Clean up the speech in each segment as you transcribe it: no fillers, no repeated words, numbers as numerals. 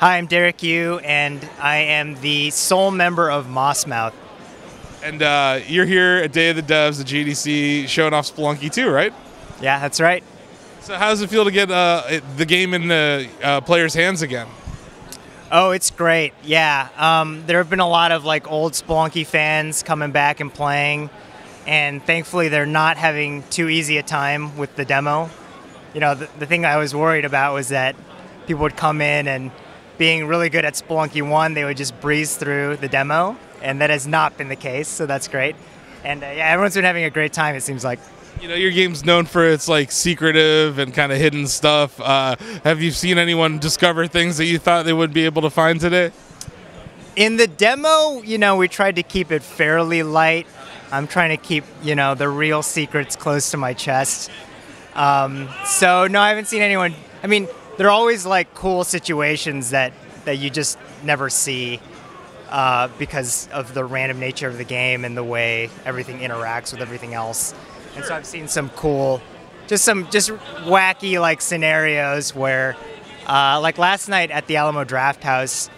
Hi, I'm Derek Yu, and I am the sole member of Mossmouth. And you're here at Day of the Devs, the GDC, showing off Spelunky 2, right? Yeah, that's right. So how does it feel to get the game in the players' hands again? Oh, it's great, yeah. There have been a lot of old Spelunky fans coming back and playing, and thankfully they're not having too easy a time with the demo. You know, the thing I was worried about was that people would come in and being really good at Spelunky 1, they would just breeze through the demo, and that has not been the case, so that's great. And yeah, everyone's been having a great time, it seems like. You know, your game's known for its secretive and kind of hidden stuff. Have you seen anyone discover things that you thought they would be able to find today? In the demo, you know, we tried to keep it fairly light. I'm trying to keep, you know, the real secrets close to my chest. So no, I haven't seen anyone. I mean, there are always cool situations that you just never see because of the random nature of the game and the way everything interacts with everything else. And so I've seen some cool, just wacky scenarios where, like last night at the Alamo Drafthouse,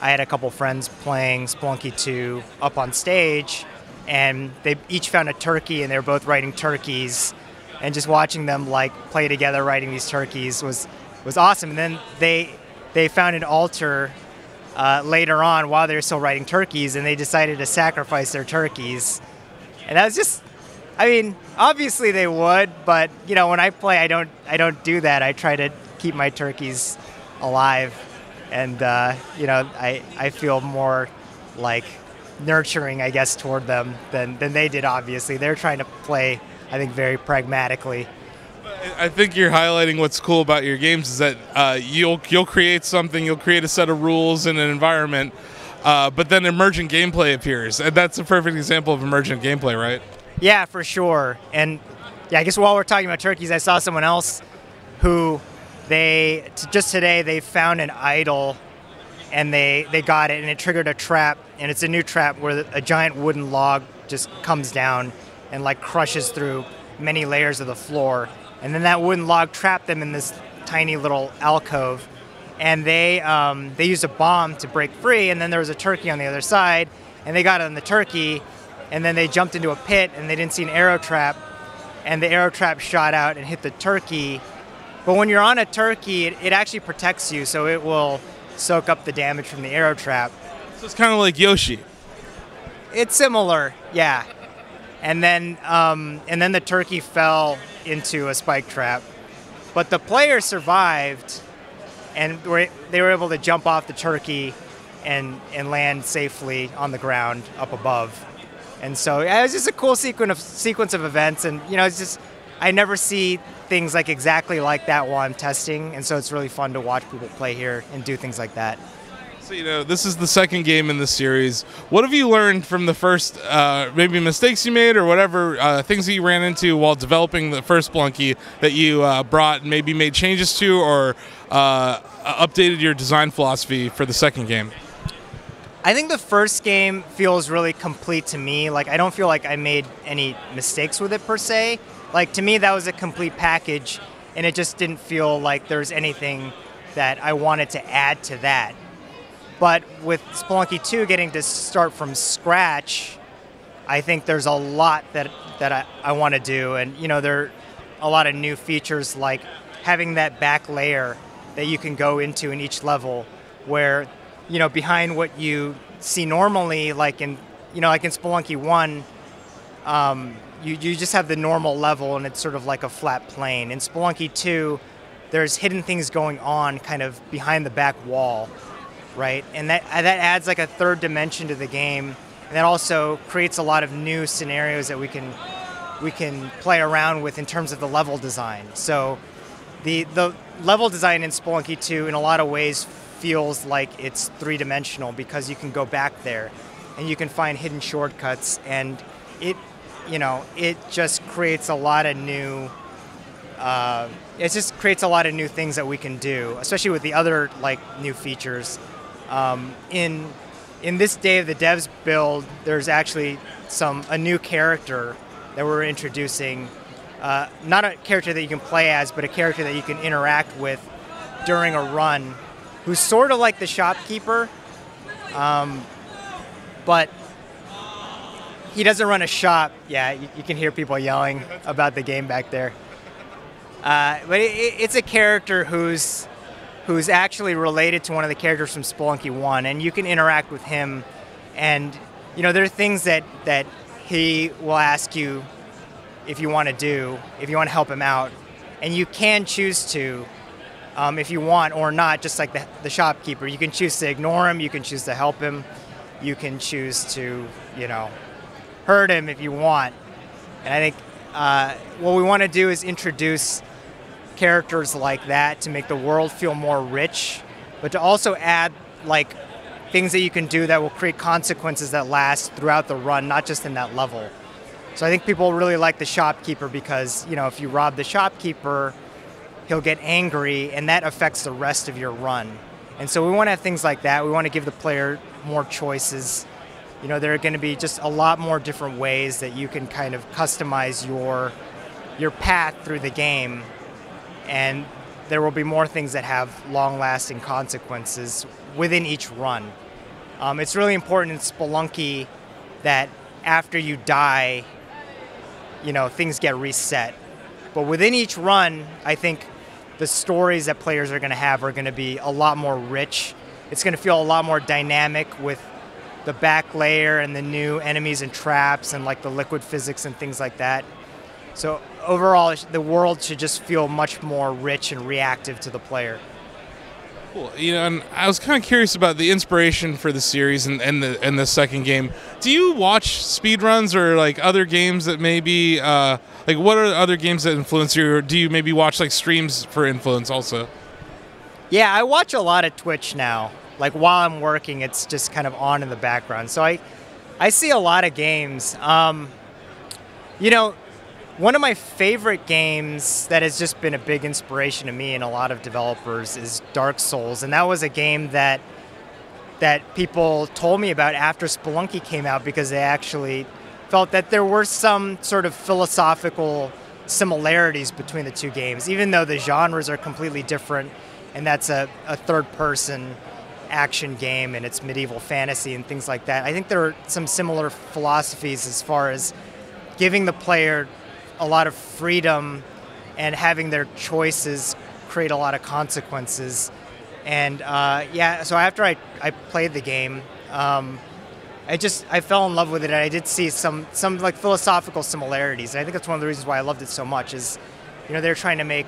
I had a couple friends playing Spelunky 2 up on stage, and they each found a turkey, and they were both writing turkeys, and just watching them play together writing these turkeys was awesome. And then they found an altar later on while they were still writing turkeys, and they decided to sacrifice their turkeys. And that was just, I mean, obviously they would, but you know, when I play, I don't do that. I try to keep my turkeys alive, and you know, I feel more nurturing, I guess, toward them than they did. Obviously, they're trying to play, I think, very pragmatically. I think you're highlighting what's cool about your games is that you'll create something, you'll create a set of rules and an environment, but then emergent gameplay appears, and that's a perfect example of emergent gameplay, right? Yeah, for sure. And yeah, I guess while we're talking about turkeys, I saw someone else who just today they found an idol, and they got it, and it triggered a trap, and it's a new trap where a giant wooden log just comes down and crushes through many layers of the floor. And then that wooden log trapped them in this tiny little alcove, and they used a bomb to break free, and then there was a turkey on the other side, and they got on the turkey, and then they jumped into a pit, and they didn't see an arrow trap, and the arrow trap shot out and hit the turkey. But when you're on a turkey, it actually protects you, so it will soak up the damage from the arrow trap. So it's kind of like Yoshi. It's similar, yeah. And then the turkey fell into a spike trap, but the player survived, and they were able to jump off the turkey and land safely on the ground up above. And so yeah, it was just a cool sequence of events, and you know, it's just, I never see things exactly like that while I'm testing, and so it's really fun to watch people play here and do things like that. So, you know, this is the second game in the series. What have you learned from the first, maybe mistakes you made or whatever, things that you ran into while developing the first Spelunky that you brought and maybe made changes to or updated your design philosophy for the second game? I think the first game feels really complete to me. I don't feel like I made any mistakes with it per se. To me, that was a complete package, and it just didn't feel like there's anything that I wanted to add to that. But with Spelunky 2 getting to start from scratch, I think there's a lot that I want to do. And, you know, there are a lot of new features like having that back layer that you can go into in each level where, you know, behind what you see normally, like in Spelunky 1, you just have the normal level and it's sort of like a flat plane. In Spelunky 2, there's hidden things going on kind of behind the back wall. Right, and that adds a third dimension to the game, and that also creates a lot of new scenarios that we can play around with in terms of the level design. So the level design in Spelunky 2 in a lot of ways feels like it's three-dimensional because you can go back there and you can find hidden shortcuts, and it just creates a lot of new it just creates a lot of new things that we can do, especially with the other new features. In this Day of the Devs build, there's actually a new character that we're introducing. Not a character that you can play as, but a character that you can interact with during a run, who's sort of like the shopkeeper, but he doesn't run a shop. Yeah, you can hear people yelling about the game back there. But it's a character who's actually related to one of the characters from Spelunky 1, and you can interact with him. And you know, there are things that he will ask you if you want to do, if you want to help him out, and you can choose to, if you want or not. Just like the shopkeeper, you can choose to ignore him, you can choose to help him, you can choose to, you know, hurt him if you want. And I think what we want to do is introduce characters like that to make the world feel more rich, but to also add like things that you can do that will create consequences that last throughout the run, not just in that level. So I think people really like the shopkeeper because, you know, if you rob the shopkeeper, he'll get angry, and that affects the rest of your run. And so we want to have things like that. We want to give the player more choices. You know, there are going to be just a lot more different ways that you can kind of customize your path through the game, and there will be more things that have long-lasting consequences within each run. It's really important in Spelunky that after you die, you know, things get reset. But within each run, I think the stories that players are going to have are going to be a lot more rich. It's going to feel a lot more dynamic with the back layer and the new enemies and traps and like the liquid physics and things like that. So overall, the world should just feel much more rich and reactive to the player. Cool. You know, and I was kind of curious about the inspiration for the series and the second game. Do you watch speedruns or like other games that maybe like what are the other games that influence you, or do you maybe watch like streams for influence also? Yeah, I watch a lot of Twitch now. Like while I'm working, it's just kind of on in the background. So I see a lot of games. You know, one of my favorite games that has just been a big inspiration to me and a lot of developers is Dark Souls, and that was a game that people told me about after Spelunky came out because they actually felt that there were some sort of philosophical similarities between the two games, even though the genres are completely different, and that's a third-person action game and it's medieval fantasy and things like that. I think there are some similar philosophies as far as giving the player a lot of freedom and having their choices create a lot of consequences. And yeah, so after I played the game, I fell in love with it, and I did see some like philosophical similarities. And I think that's one of the reasons why I loved it so much is, you know, they're trying to make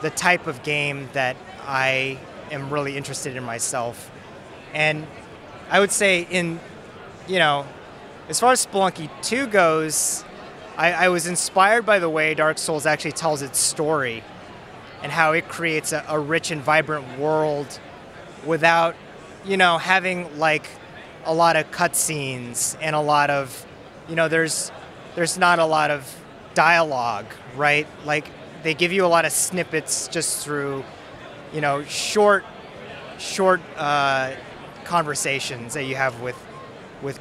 the type of game that I am really interested in myself. And I would say in, you know, as far as Spelunky 2 goes, I was inspired by the way Dark Souls actually tells its story and how it creates a rich and vibrant world without, you know, having like a lot of cutscenes and a lot of, you know, there's not a lot of dialogue, right? Like they give you a lot of snippets just through, you know, short conversations that you have with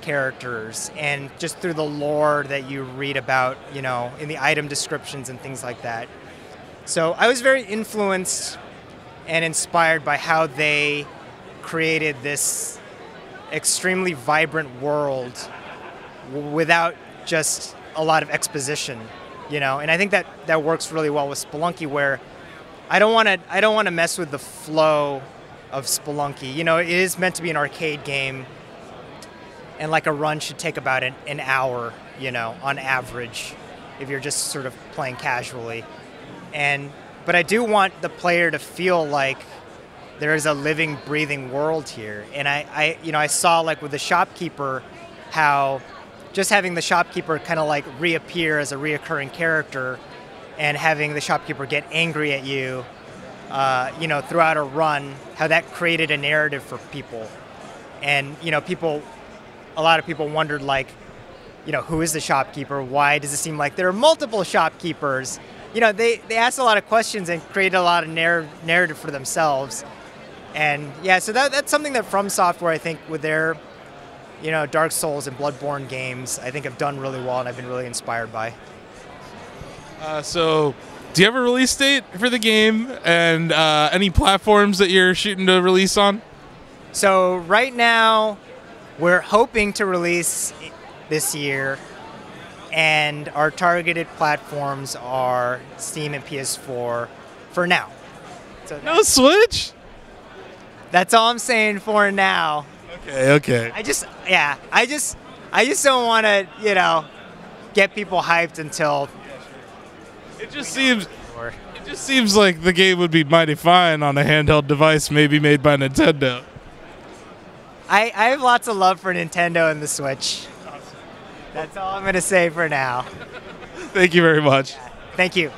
characters and just through the lore that you read about, you know, in the item descriptions and things like that. So I was very influenced and inspired by how they created this extremely vibrant world without just a lot of exposition, you know. And I think that works really well with Spelunky, where I don't want to mess with the flow of Spelunky. You know, it is meant to be an arcade game, and like a run should take about an hour, you know, on average, if you're just sort of playing casually. But I do want the player to feel like there is a living, breathing world here. And I saw like with the shopkeeper, how just having the shopkeeper kind of like reappear as a reoccurring character and having the shopkeeper get angry at you, you know, throughout a run, how that created a narrative for people. And, you know, a lot of people wondered, like, you know, who is the shopkeeper? Why does it seem like there are multiple shopkeepers? You know, they asked a lot of questions and created a lot of narrative for themselves. And yeah, so that's something that From Software, I think, with their, you know, Dark Souls and Bloodborne games, I think have done really well, and I've been really inspired by. So do you have a release date for the game and any platforms that you're shooting to release on? So right now, we're hoping to release this year, and our targeted platforms are Steam and PS4 for now. So no Switch? That's all I'm saying for now. Okay, okay. I just don't want to, you know, get people hyped until. It just seems like the game would be mighty fine on a handheld device, maybe made by Nintendo. I have lots of love for Nintendo and the Switch. Awesome. That's all I'm gonna say for now. Thank you very much. Yeah. Thank you.